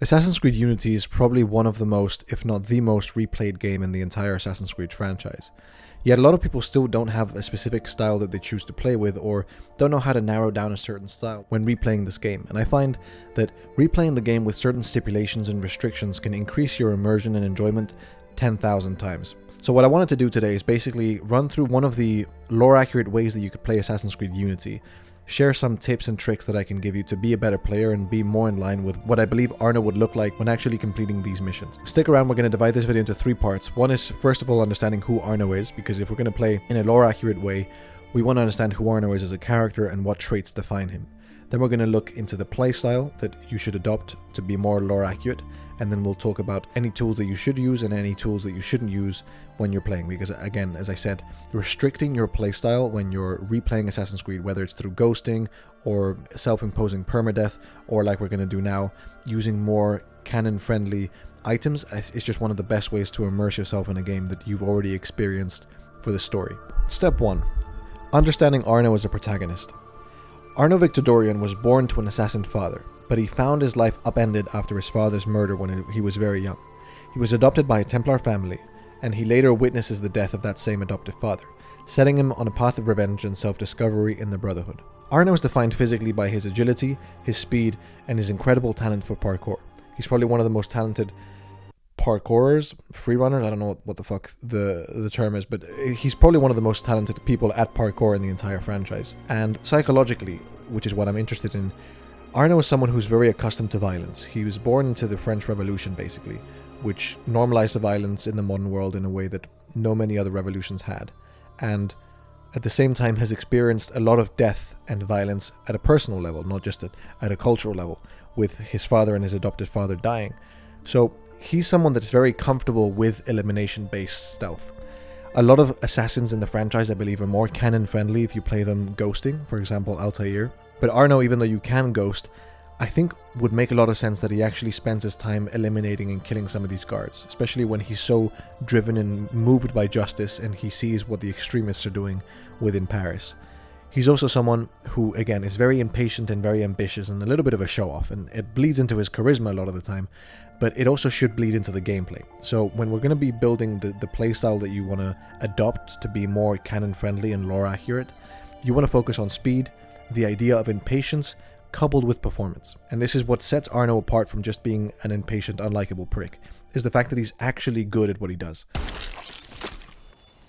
Assassin's Creed Unity is probably one of the most, if not the most, replayed game in the entire Assassin's Creed franchise. Yet a lot of people still don't have a specific style that they choose to play with, or don't know how to narrow down a certain style when replaying this game, and I find that replaying the game with certain stipulations and restrictions can increase your immersion and enjoyment 10,000 times. So what I wanted to do today is basically run through one of the lore-accurate ways that you could play Assassin's Creed Unity, share some tips and tricks that I can give you to be a better player and be more in line with what I believe Arno would look like when actually completing these missions. Stick around, we're going to divide this video into three parts. One is, first of all, understanding who Arno is, because if we're going to play in a lore-accurate way, we want to understand who Arno is as a character and what traits define him. Then we're going to look into the playstyle that you should adopt to be more lore-accurate, and then we'll talk about any tools that you should use and any tools that you shouldn't use when you're playing, because again, as I said, restricting your playstyle when you're replaying Assassin's Creed, whether it's through ghosting or self-imposing permadeath, or like we're going to do now, using more canon-friendly items, it's just one of the best ways to immerse yourself in a game that you've already experienced for the story. Step 1. Understanding Arno as a protagonist. Arno Victor Dorian was born to an assassin father, but he found his life upended after his father's murder when he was very young. He was adopted by a Templar family, and he later witnesses the death of that same adoptive father, setting him on a path of revenge and self-discovery in the Brotherhood. Arno is defined physically by his agility, his speed, and his incredible talent for parkour. He's probably one of the most talented parkourers, freerunners, I don't know what the fuck the term is, but he's probably one of the most talented people at parkour in the entire franchise. And psychologically, which is what I'm interested in, Arno is someone who's very accustomed to violence. He was born into the French Revolution, basically, which normalized the violence in the modern world in a way that no many other revolutions had, and at the same time has experienced a lot of death and violence at a personal level, not just at a cultural level, with his father and his adopted father dying. So he's someone that's very comfortable with elimination-based stealth. A lot of assassins in the franchise, I believe, are more canon-friendly if you play them ghosting, for example, Altair. But Arno, even though you can ghost, I think would make a lot of sense that he actually spends his time eliminating and killing some of these guards, especially when he's so driven and moved by justice and he sees what the extremists are doing within Paris. He's also someone who, again, is very impatient and very ambitious and a little bit of a show-off, and it bleeds into his charisma a lot of the time, but it also should bleed into the gameplay. So when we're going to be building the playstyle that you want to adopt to be more canon-friendly and lore-accurate, you want to focus on speed, the idea of impatience coupled with performance. And this is what sets Arno apart from just being an impatient, unlikable prick, is the fact that he's actually good at what he does.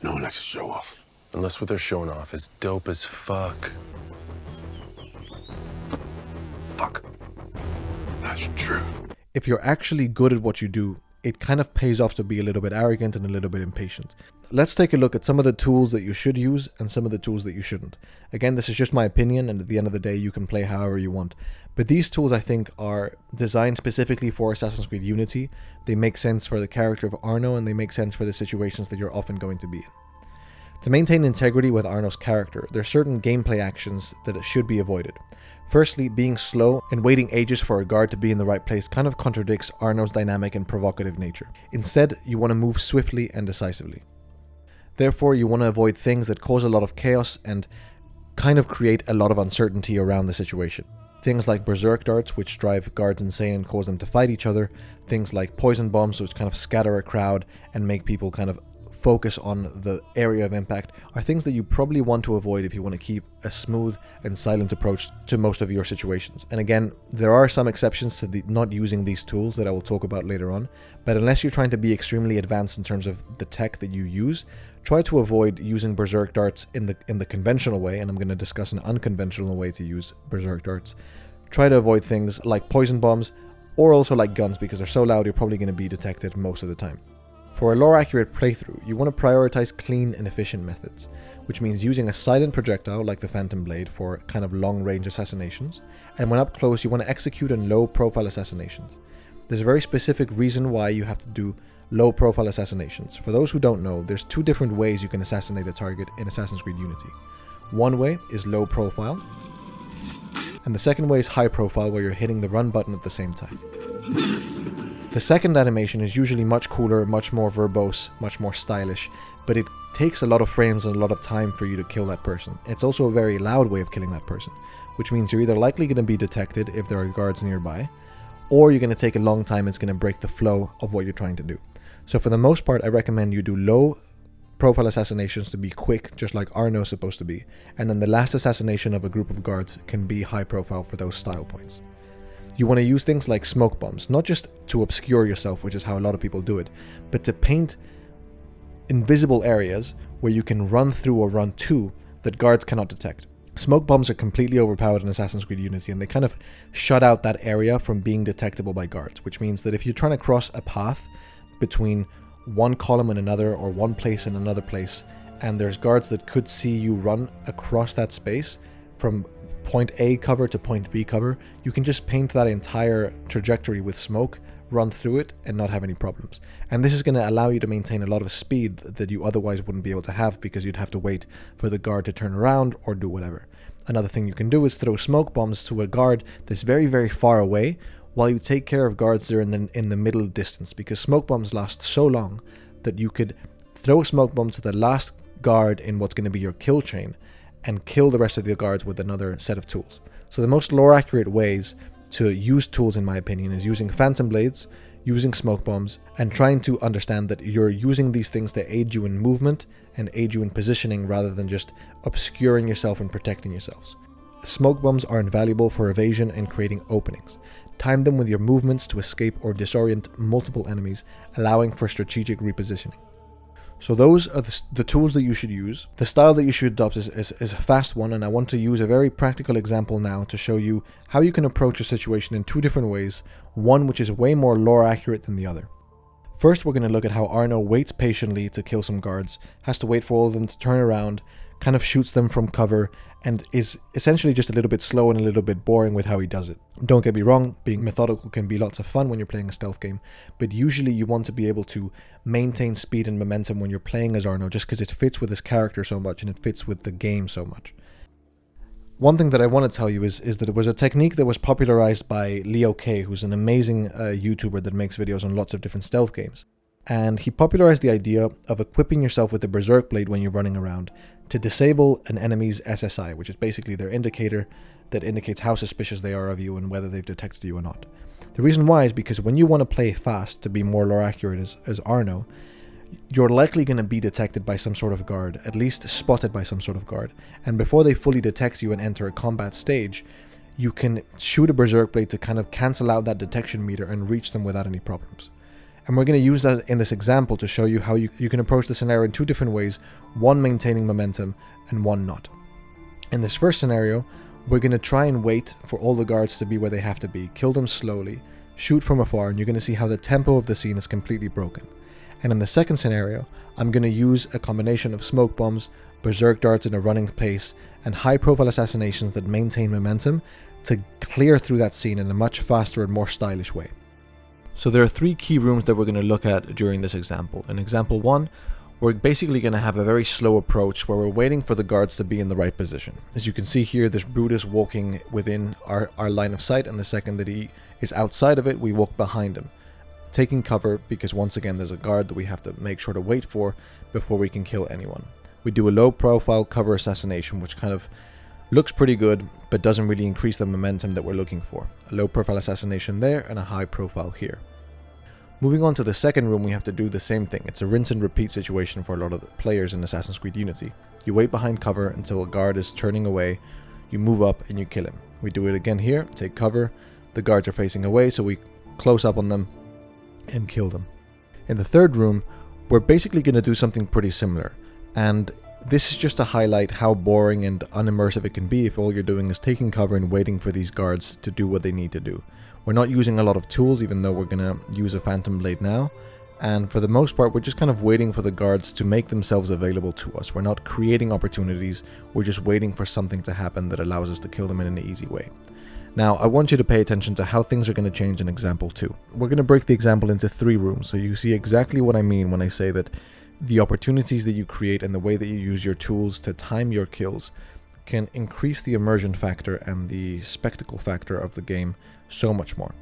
No one likes to show off. Unless what they're showing off is dope as fuck. Fuck. That's true. If you're actually good at what you do, it kind of pays off to be a little bit arrogant and a little bit impatient. Let's take a look at some of the tools that you should use and some of the tools that you shouldn't. Again, this is just my opinion, and at the end of the day, you can play however you want. But these tools, I think, are designed specifically for Assassin's Creed Unity. They make sense for the character of Arno, and they make sense for the situations that you're often going to be in. To maintain integrity with Arno's character, there are certain gameplay actions that should be avoided. Firstly, being slow and waiting ages for a guard to be in the right place kind of contradicts Arno's dynamic and provocative nature. Instead, you want to move swiftly and decisively. Therefore, you want to avoid things that cause a lot of chaos and kind of create a lot of uncertainty around the situation. Things like berserk darts, which drive guards insane and cause them to fight each other. Things like poison bombs, which kind of scatter a crowd and make people kind of focus on the area of impact, are things that you probably want to avoid if you want to keep a smooth and silent approach to most of your situations. And again, there are some exceptions to not using these tools that I will talk about later on, but unless you're trying to be extremely advanced in terms of the tech that you use, try to avoid using berserk darts in the conventional way, and I'm going to discuss an unconventional way to use berserk darts. Try to avoid things like poison bombs, or also like guns, because they're so loud you're probably going to be detected most of the time. For a lore-accurate playthrough, you want to prioritize clean and efficient methods, which means using a silent projectile like the Phantom Blade for kind of long-range assassinations, and when up close you want to execute on low-profile assassinations. There's a very specific reason why you have to do low-profile assassinations. For those who don't know, there's two different ways you can assassinate a target in Assassin's Creed Unity. One way is low-profile, and the second way is high-profile, where you're hitting the run button at the same time. The second animation is usually much cooler, much more verbose, much more stylish, but it takes a lot of frames and a lot of time for you to kill that person. It's also a very loud way of killing that person, which means you're either likely going to be detected if there are guards nearby, or you're going to take a long time. It's going to break the flow of what you're trying to do. So for the most part, I recommend you do low profile assassinations to be quick, just like Arno is supposed to be. And then the last assassination of a group of guards can be high profile for those style points. You want to use things like smoke bombs, not just to obscure yourself, which is how a lot of people do it, but to paint invisible areas where you can run through or run to that guards cannot detect. Smoke bombs are completely overpowered in Assassin's Creed Unity, and they kind of shut out that area from being detectable by guards, which means that if you're trying to cross a path between one column and another, or one place and another place, and there's guards that could see you run across that space from point A cover to point B cover, you can just paint that entire trajectory with smoke, run through it, and not have any problems. And this is going to allow you to maintain a lot of speed that you otherwise wouldn't be able to have, because you'd have to wait for the guard to turn around or do whatever. Another thing you can do is throw smoke bombs to a guard that's very, very far away, while you take care of guards that are in the middle distance, because smoke bombs last so long that you could throw a smoke bomb to the last guard in what's going to be your kill chain and kill the rest of the guards with another set of tools. So the most lore accurate ways to use tools, in my opinion, is using Phantom Blades, using smoke bombs, and trying to understand that you're using these things to aid you in movement and aid you in positioning, rather than just obscuring yourself and protecting yourselves. Smoke bombs are invaluable for evasion and creating openings. Time them with your movements to escape or disorient multiple enemies, allowing for strategic repositioning. So those are the tools that you should use. The style that you should adopt is a fast one, and I want to use a very practical example now to show you how you can approach a situation in two different ways, one which is way more lore accurate than the other. First, we're going to look at how Arno waits patiently to kill some guards, has to wait for all of them to turn around, kind of shoots them from cover, and is essentially just a little bit slow and a little bit boring with how he does it. Don't get me wrong, being methodical can be lots of fun when you're playing a stealth game, but usually you want to be able to maintain speed and momentum when you're playing as Arno, just because it fits with his character so much and it fits with the game so much. One thing that I want to tell you is that it was a technique that was popularized by Leo K, who's an amazing YouTuber that makes videos on lots of different stealth games. And he popularized the idea of equipping yourself with the Berserk Blade when you're running around to disable an enemy's SSI, which is basically their indicator that indicates how suspicious they are of you and whether they've detected you or not. The reason why is because when you want to play fast to be more lore accurate as Arno, you're likely going to be detected by some sort of guard, at least spotted by some sort of guard. And before they fully detect you and enter a combat stage, you can shoot a Berserk Blade to kind of cancel out that detection meter and reach them without any problems. And we're going to use that in this example to show you how you can approach the scenario in two different ways, one maintaining momentum and one not. In this first scenario, we're going to try and wait for all the guards to be where they have to be, kill them slowly, shoot from afar, and you're going to see how the tempo of the scene is completely broken. And in the second scenario, I'm going to use a combination of smoke bombs, berserk darts in a running pace, and high-profile assassinations that maintain momentum to clear through that scene in a much faster and more stylish way. So there are three key rooms that we're going to look at during this example. In example one, we're basically going to have a very slow approach where we're waiting for the guards to be in the right position. As you can see here, there's Brutus walking within our line of sight, and the second that he is outside of it, we walk behind him, taking cover, because once again, there's a guard that we have to make sure to wait for before we can kill anyone. We do a low profile cover assassination, which kind of looks pretty good, but doesn't really increase the momentum that we're looking for. A low profile assassination there and a high profile here. Moving on to the second room, we have to do the same thing. It's a rinse and repeat situation for a lot of the players in Assassin's Creed Unity. You wait behind cover until a guard is turning away, you move up and you kill him. We do it again here, take cover, the guards are facing away, so we close up on them and kill them. In the third room, we're basically going to do something pretty similar, and this is just to highlight how boring and unimmersive it can be if all you're doing is taking cover and waiting for these guards to do what they need to do. We're not using a lot of tools, even though we're going to use a Phantom Blade now, and for the most part we're just kind of waiting for the guards to make themselves available to us. We're not creating opportunities, we're just waiting for something to happen that allows us to kill them in an easy way. Now, I want you to pay attention to how things are going to change in example 2. We're going to break the example into three rooms, so you see exactly what I mean when I say that the opportunities that you create and the way that you use your tools to time your kills can increase the immersion factor and the spectacle factor of the game so much more.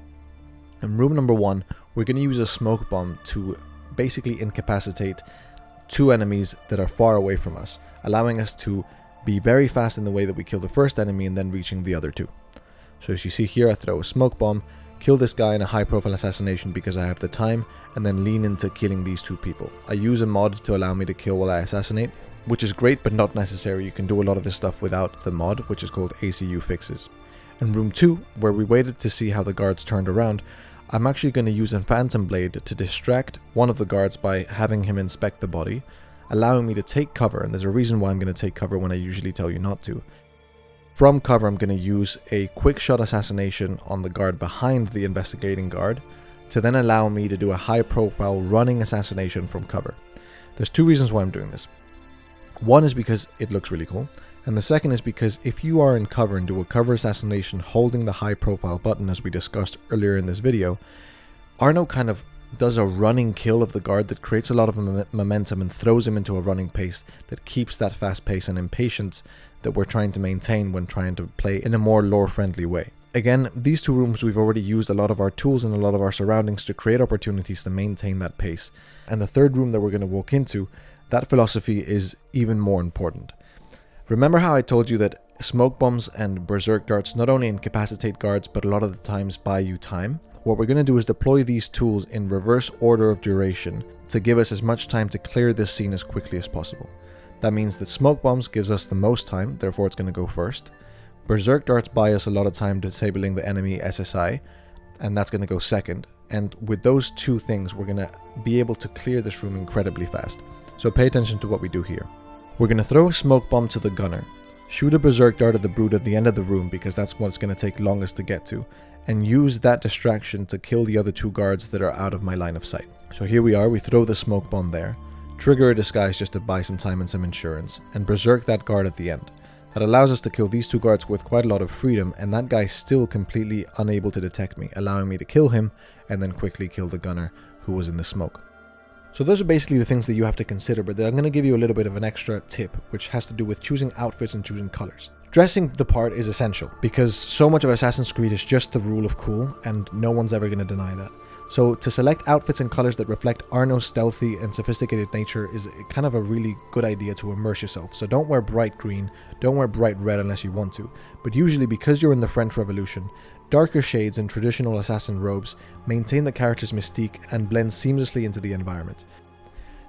In room number 1, we're going to use a smoke bomb to basically incapacitate two enemies that are far away from us, allowing us to be very fast in the way that we kill the first enemy and then reaching the other two. So as you see here, I throw a smoke bomb, kill this guy in a high-profile assassination because I have the time, and then lean into killing these two people. I use a mod to allow me to kill while I assassinate, which is great but not necessary. You can do a lot of this stuff without the mod, which is called ACU Fixes. In room 2, where we waited to see how the guards turned around, I'm actually going to use a Phantom Blade to distract one of the guards by having him inspect the body, allowing me to take cover, and there's a reason why I'm going to take cover when I usually tell you not to. From cover, I'm going to use a quick shot assassination on the guard behind the investigating guard to then allow me to do a high profile running assassination from cover. There's two reasons why I'm doing this. One is because it looks really cool, and the second is because if you are in cover and do a cover assassination holding the high profile button, as we discussed earlier in this video, Arno kind of does a running kill of the guard that creates a lot of momentum and throws him into a running pace that keeps that fast pace and impatience that we're trying to maintain when trying to play in a more lore-friendly way. Again, these two rooms we've already used a lot of our tools and a lot of our surroundings to create opportunities to maintain that pace. And the third room that we're going to walk into, that philosophy is even more important. Remember how I told you that smoke bombs and berserk darts not only incapacitate guards, but a lot of the times buy you time? What we're going to do is deploy these tools in reverse order of duration to give us as much time to clear this scene as quickly as possible. That means that smoke bombs gives us the most time, therefore it's going to go first. Berserk darts buy us a lot of time disabling the enemy SSI, and that's going to go second. And with those two things, we're going to be able to clear this room incredibly fast. So pay attention to what we do here. We're going to throw a smoke bomb to the gunner, shoot a berserk dart at the brute at the end of the room because that's what's going to take longest to get to, and use that distraction to kill the other two guards that are out of my line of sight. So here we are, we throw the smoke bomb there. Trigger a disguise just to buy some time and some insurance, and berserk that guard at the end. That allows us to kill these two guards with quite a lot of freedom, and that guy's still completely unable to detect me, allowing me to kill him and then quickly kill the gunner who was in the smoke. So those are basically the things that you have to consider, but I'm going to give you a little bit of an extra tip, which has to do with choosing outfits and choosing colors. Dressing the part is essential, because so much of Assassin's Creed is just the rule of cool, and no one's ever going to deny that. So to select outfits and colors that reflect Arno's stealthy and sophisticated nature is kind of a really good idea to immerse yourself. So don't wear bright green, don't wear bright red unless you want to. But usually, because you're in the French Revolution, darker shades and traditional assassin robes maintain the character's mystique and blend seamlessly into the environment.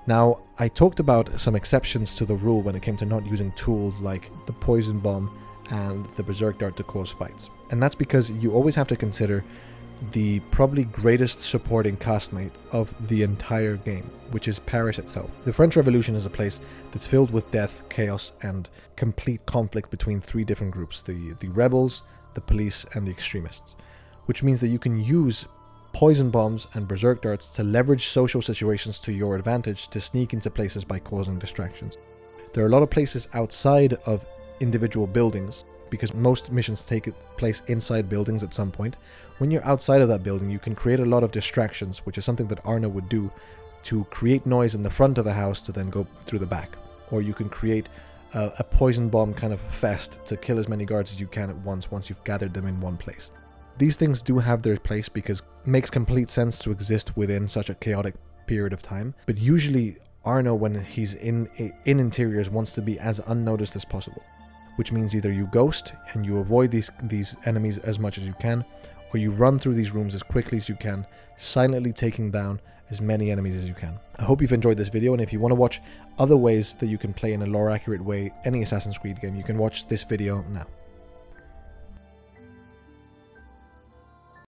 Now, I talked about some exceptions to the rule when it came to not using tools like the poison bomb and the berserk dart to cause fights. And that's because you always have to consider the probably greatest supporting castmate of the entire game, which is Paris itself. The French Revolution is a place that's filled with death, chaos, and complete conflict between three different groups, the rebels, the police, and the extremists, which means that you can use poison bombs and berserk darts to leverage social situations to your advantage to sneak into places by causing distractions. There are a lot of places outside of individual buildings, because most missions take place inside buildings at some point. When you're outside of that building, you can create a lot of distractions, which is something that Arno would do, to create noise in the front of the house to then go through the back. Or you can create a poison bomb kind of fest to kill as many guards as you can at once, once you've gathered them in one place. These things do have their place because it makes complete sense to exist within such a chaotic period of time, but usually Arno, when he's in interiors, wants to be as unnoticed as possible. Which means either you ghost and you avoid these enemies as much as you can, or you run through these rooms as quickly as you can, silently taking down as many enemies as you can. I hope you've enjoyed this video, and if you want to watch other ways that you can play in a lore accurate way any Assassin's Creed game, you can watch this video now.